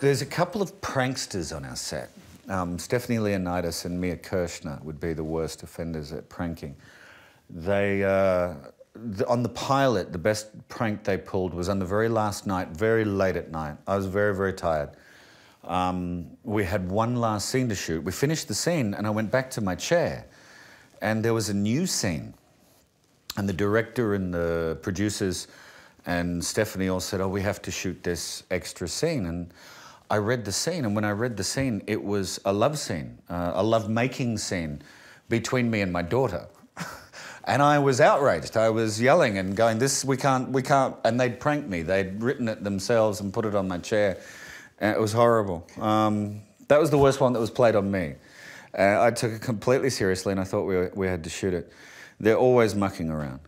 There's a couple of pranksters on our set. Stephanie Leonidas and Mia Kirshner would be the worst offenders at pranking. They, on the pilot, the best prank they pulled was on the very last night, very late at night. I was very, very tired. We had one last scene to shoot. We finished the scene and I went back to my chair and there was a new scene. And the director and the producers and Stephanie all said, oh, we have to shoot this extra scene. And I read the scene, and when I read the scene, it was a love scene, a love-making scene between me and my daughter. And I was outraged. I was yelling and going, this, we can't, and they'd pranked me. They'd written it themselves and put it on my chair. And it was horrible. That was the worst one that was played on me. I took it completely seriously, and I thought we had to shoot it. They're always mucking around.